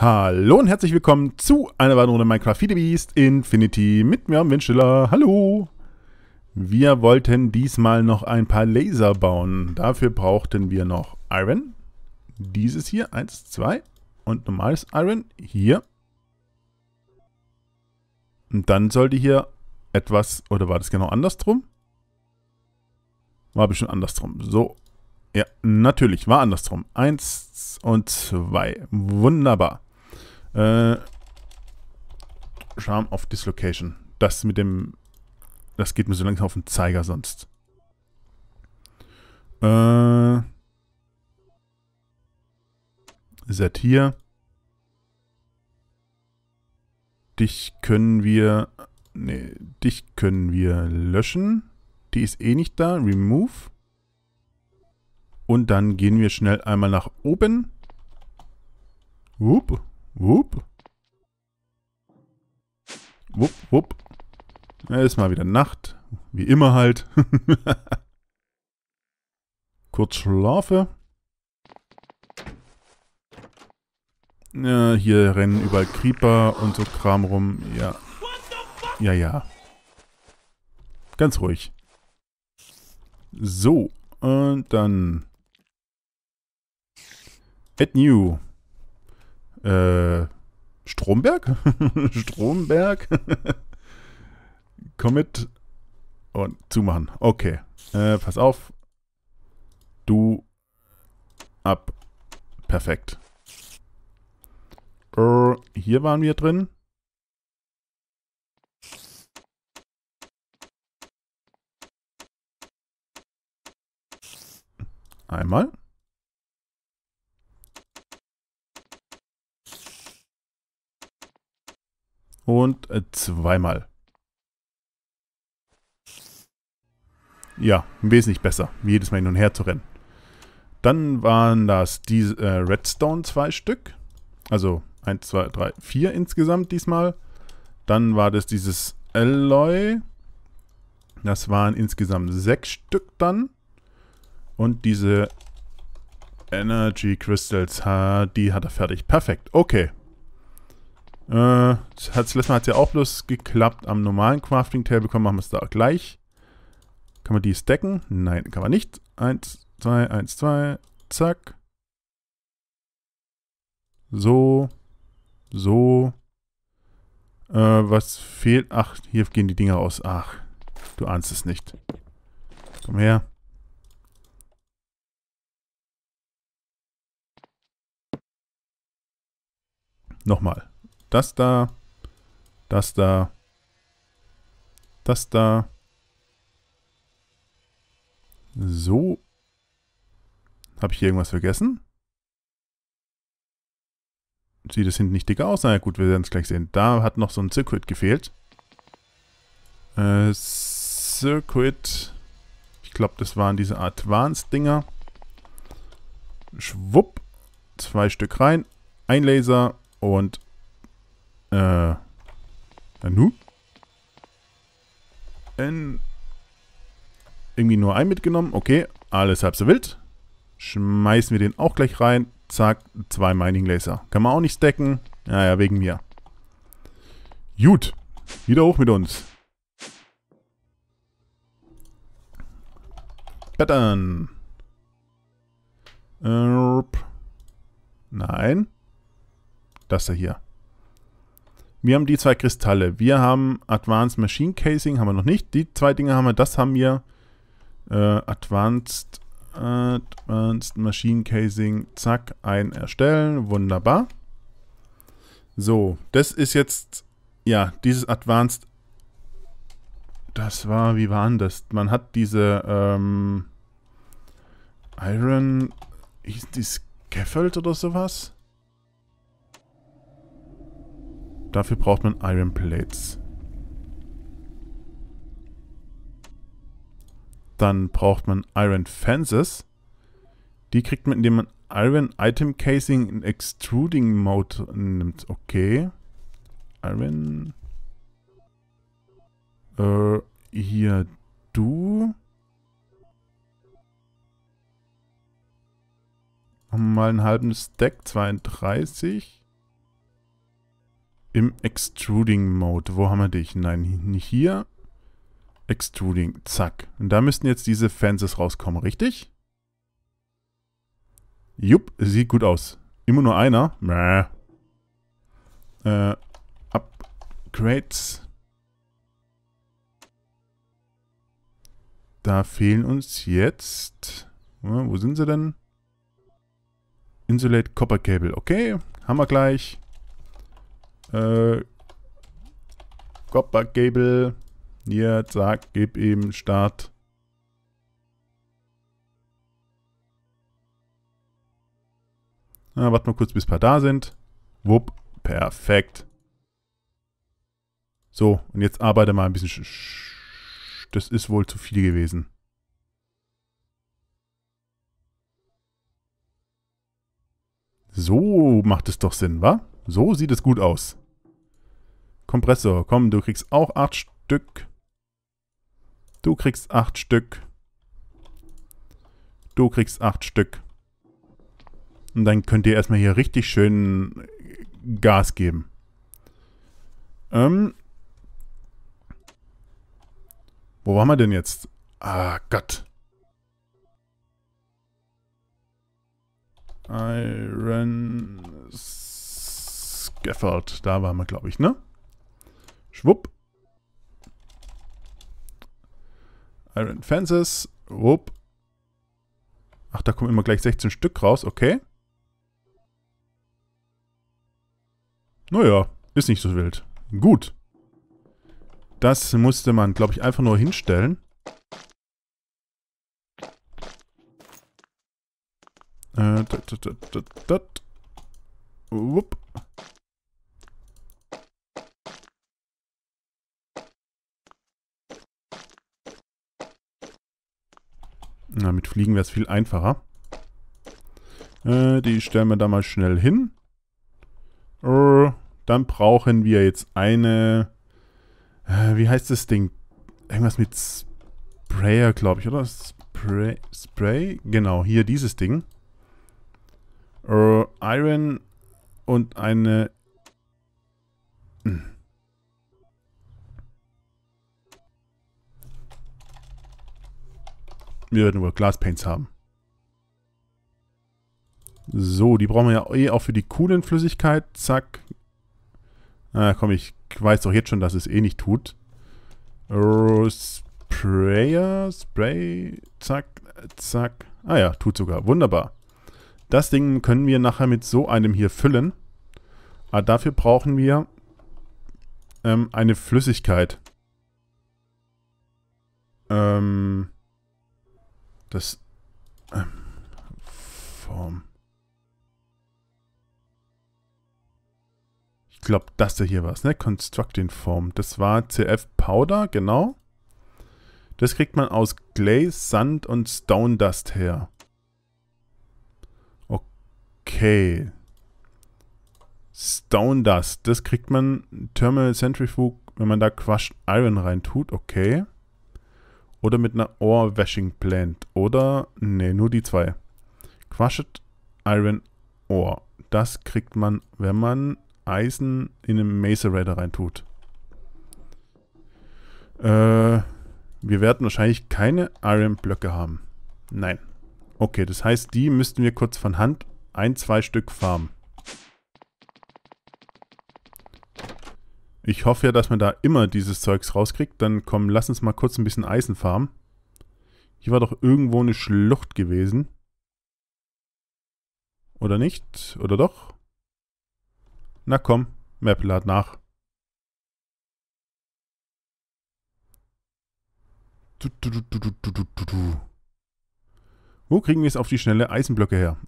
Hallo und herzlich willkommen zu einer weiteren Runde Minecraft Feed the Beast Infinity mit mir am Windstiller. Hallo! Wir wollten diesmal noch ein paar Laser bauen. Dafür brauchten wir noch Iron. Dieses hier, 1, 2. Und normales Iron hier. Und dann sollte hier etwas, oder war das genau andersrum? War bestimmt andersrum. So. Ja, natürlich, war andersrum. 1 und 2. Wunderbar. Charm of Dislocation. Das mit dem... Das geht mir so langsam auf den Zeiger sonst. Seid hier. Dich können wir... Nee, dich können wir löschen. Die ist eh nicht da. Remove. Und dann gehen wir schnell einmal nach oben. Wupp, wupp. Wupp, wupp. Ja, ist mal wieder Nacht. Wie immer halt. Kurz schlafe. Ja, hier rennen überall Creeper und so Kram rum. Ja. Ja, ja. Ganz ruhig. So. Und dann... Add New. Stromberg? Stromberg? Commit. Und zumachen. Okay. Pass auf. Du. Ab. Perfekt. Hier waren wir drin. Einmal. Und zweimal. Ja, wesentlich besser, jedes Mal hin und her zu rennen. Dann waren das diese Redstone 2 Stück. Also 1, 2, 3, 4 insgesamt diesmal. Dann war das dieses Alloy. Das waren insgesamt 6 Stück dann. Und diese Energy Crystals, die hat er fertig. Perfekt, okay. Das letzte Mal hat es ja auch bloß geklappt. Am normalen Crafting-Table machen wir es da auch gleich. Kann man die stacken? Nein, kann man nicht. 1, 2, 1, 2, zack. So. So. Was fehlt? Ach, hier gehen die Dinger raus. Ach, du ahnst es nicht. Komm her. Nochmal. Das da. Das da. Das da. So. Habe ich hier irgendwas vergessen? Sieht das hinten nicht dicker aus? Na ja, gut, wir werden es gleich sehen. Da hat noch so ein Circuit gefehlt. Circuit. Ich glaube, das waren diese Advanced-Dinger. Schwupp. 2 Stück rein. Ein Laser und... Nanu? Irgendwie nur ein mitgenommen. Okay, alles halb so wild. Schmeißen wir den auch gleich rein. Zack, 2 Mining Laser. Kann man auch nicht stacken. Naja, wegen mir. Gut, wieder hoch mit uns. Pattern. Nein. Das da hier. Wir haben die 2 Kristalle. Wir haben Advanced Machine Casing, haben wir noch nicht. Die 2 Dinge haben wir, das haben wir. Advanced Machine Casing, zack, ein erstellen. Wunderbar. So, das ist jetzt, ja, dieses Advanced, das war, wie war denn das? Man hat diese, Iron, hieß die Scaffold oder sowas? Dafür braucht man Iron Plates. Dann braucht man Iron Fences. Die kriegt man, indem man Iron Item Casing in Extruding Mode nimmt. Okay. Iron. Hier du. Mal einen halben Stack. 32. Im Extruding Mode. Wo haben wir dich? Nein, nicht hier. Extruding. Zack. Und da müssten jetzt diese Fences rauskommen, richtig? Jupp, sieht gut aus. Immer nur einer. Mäh. Upgrades. Da fehlen uns jetzt... Wo sind sie denn? Insulate Copper Cable. Okay, haben wir gleich. Copper Cable. Hier, zack, gib eben Start. Na, warte mal kurz, bis ein paar da sind. Wupp, perfekt. So, und jetzt arbeite mal ein bisschen. Das ist wohl zu viel gewesen. So macht es doch Sinn, wa? So sieht es gut aus. Kompressor, komm, du kriegst auch 8 Stück. Du kriegst 8 Stück. Du kriegst 8 Stück. Und dann könnt ihr erstmal hier richtig schön Gas geben. Wo waren wir denn jetzt? Ah, Gott. Iron Scaffold. Da waren wir, glaube ich, ne? Schwupp. Iron Fences. Wupp. Ach, da kommen immer gleich 16 Stück raus. Okay. Naja, ist nicht so wild. Gut. Das musste man, glaube ich, einfach nur hinstellen. Wupp. Na, mit Fliegen wäre es viel einfacher. Die stellen wir da mal schnell hin. Dann brauchen wir jetzt eine... wie heißt das Ding? Irgendwas mit Sprayer, glaube ich, oder? Spray? Genau, hier dieses Ding. Iron und eine... Wir werden wohl Glaspaints haben. So, die brauchen wir ja eh auch für die coolen Flüssigkeit. Zack. Ah, komm, ich weiß doch jetzt schon, dass es eh nicht tut. Spray. Zack, zack. Ah ja, tut sogar. Wunderbar. Das Ding können wir nachher mit so einem hier füllen. Aber dafür brauchen wir eine Flüssigkeit. Das... Form. Ich glaube, das hier war es, ne? Constructing Form. Das war CF Powder, genau. Das kriegt man aus Clay, Sand und Stone Dust her. Okay. Stone Dust. Das kriegt man Thermal Centrifuge, wenn man da Crushed Iron reintut. Okay. Oder mit einer Ore-Washing-Plant. Oder, ne, nur die zwei. Crushed Iron Ore. Das kriegt man, wenn man Eisen in einem Macerator reintut. Wir werden wahrscheinlich keine Iron-Blöcke haben. Nein. Okay, das heißt, die müssten wir kurz von Hand 1-2 Stück farmen. Ich hoffe ja, dass man da immer dieses Zeugs rauskriegt. Dann komm, lass uns mal kurz ein bisschen Eisen farmen. Hier war doch irgendwo eine Schlucht gewesen. Oder nicht? Oder doch? Na komm, Map lad nach. Wo kriegen wir jetzt auf die schnelle Eisenblöcke her?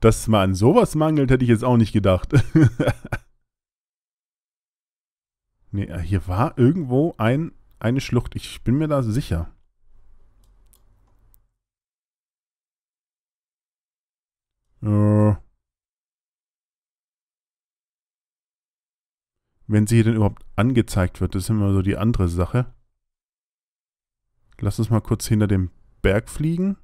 Dass man an sowas mangelt, hätte ich jetzt auch nicht gedacht. Ne, hier war irgendwo eine Schlucht. Ich bin mir da sicher. Wenn sie hier denn überhaupt angezeigt wird, das ist immer so die andere Sache. Lass uns mal kurz hinter dem Berg fliegen.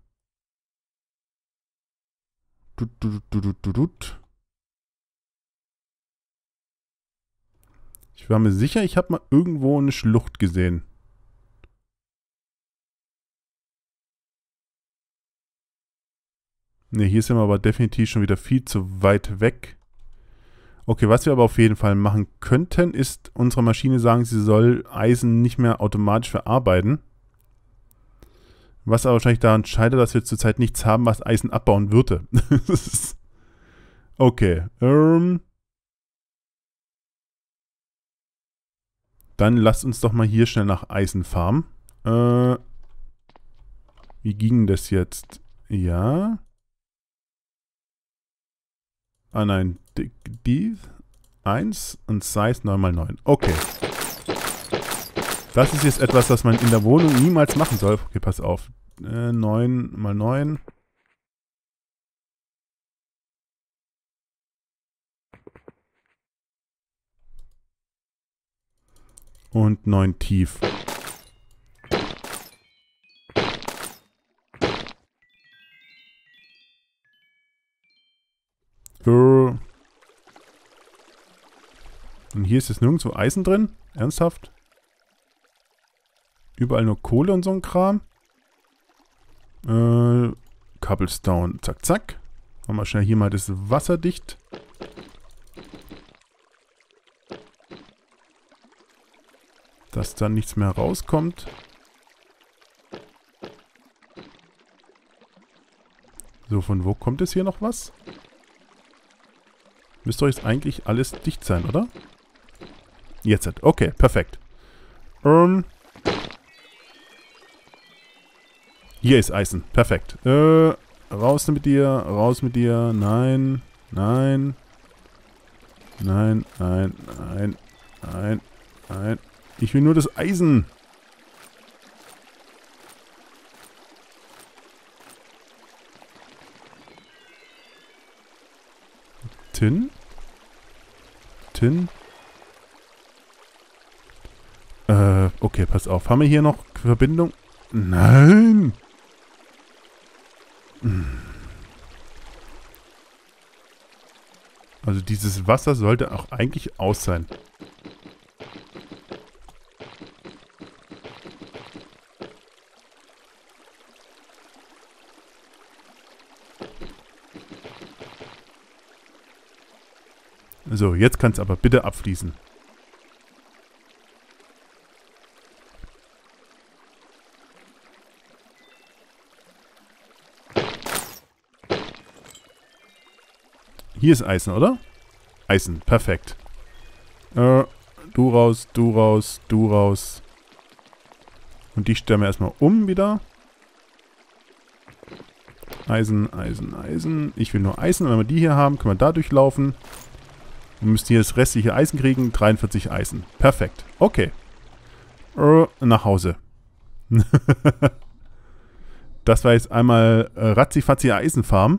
Ich war mir sicher, ich habe mal irgendwo eine Schlucht gesehen. Ne, hier sind wir aber definitiv schon wieder viel zu weit weg. Okay, was wir aber auf jeden Fall machen könnten, ist unserer Maschine sagen, sie soll Eisen nicht mehr automatisch verarbeiten. Was aber wahrscheinlich daran scheitert, dass wir zurzeit nichts haben, was Eisen abbauen würde. Okay. Dann lasst uns doch mal hier schnell nach Eisen farmen. Wie ging das jetzt? Ja. Ah nein, die 1 und Size 9×9. Okay. Das ist jetzt etwas, das man in der Wohnung niemals machen soll. Okay, pass auf. 9×9. Und 9 tief. Und hier ist jetzt nirgendwo Eisen drin. Ernsthaft? Überall nur Kohle und so ein Kram. Cobblestone. Zack, zack. Machen wir schnell hier mal das Wasser dicht. Dass dann nichts mehr rauskommt. So, von wo kommt es hier noch was? Müsste euch jetzt eigentlich alles dicht sein, oder? Jetzt. Okay, perfekt. Hier ist Eisen. Perfekt. Raus mit dir. Raus mit dir. Nein. Nein. Nein. Nein. Nein. Nein. Nein. Ich will nur das Eisen. Tin? Tin? Okay, pass auf. Haben wir hier noch Verbindung? Nein! Also dieses Wasser sollte auch eigentlich aus sein. So, jetzt kann es aber bitte abfließen. Hier ist Eisen, oder? Eisen, perfekt. Du raus, du raus, du raus. Und die stellen wir erstmal um wieder. Eisen, Eisen, Eisen. Ich will nur Eisen. Wenn wir die hier haben, können wir da durchlaufen. Wir müssen hier das restliche Eisen kriegen. 43 Eisen. Perfekt. Okay. Nach Hause. Das war jetzt einmal ratzifatzi Eisenfarm.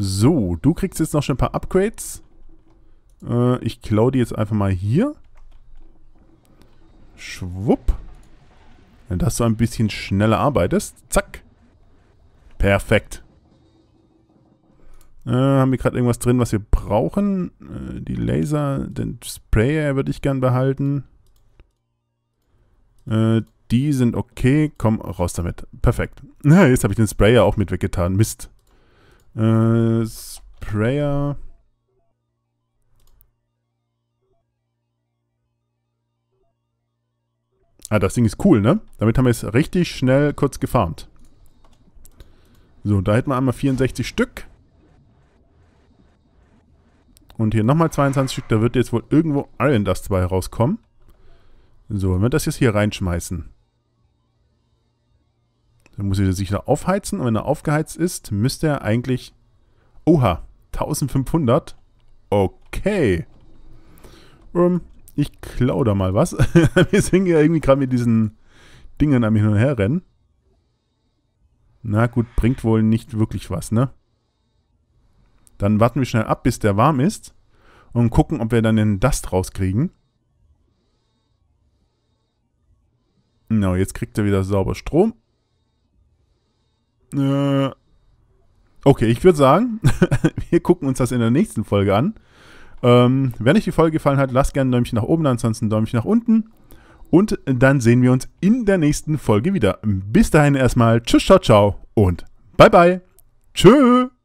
So, du kriegst jetzt noch schon ein paar Upgrades. Ich klaue die jetzt einfach mal hier. Schwupp. Dass du ein bisschen schneller arbeitest. Zack. Perfekt. Haben wir gerade irgendwas drin, was wir brauchen? Die Laser, den Sprayer würde ich gern behalten. Die sind okay. Komm, raus damit. Perfekt. Jetzt habe ich den Sprayer auch mit weggetan. Mist. Sprayer. Ah, das Ding ist cool, ne? Damit haben wir es richtig schnell kurz gefarmt. So, da hätten wir einmal 64 Stück. Und hier nochmal 22 Stück. Da wird jetzt wohl irgendwo Iron Dust 2 rauskommen. So, wenn wir das jetzt hier reinschmeißen. Dann muss er sich da aufheizen. Und wenn er aufgeheizt ist, müsste er eigentlich... Oha, 1500. Okay. Ich klaue da mal was. Wir sind ja irgendwie gerade mit diesen Dingen am Hin und Her rennen. Na gut, bringt wohl nicht wirklich was, ne? Dann warten wir schnell ab, bis der warm ist. Und gucken, ob wir dann den Dust rauskriegen. Na, jetzt kriegt er wieder sauber Strom. Okay, ich würde sagen, wir gucken uns das in der nächsten Folge an. Wenn euch die Folge gefallen hat, lasst gerne ein Däumchen nach oben, ansonsten ein Däumchen nach unten. Und dann sehen wir uns in der nächsten Folge wieder. Bis dahin erstmal. Tschüss, ciao, ciao und bye, bye. Tschö.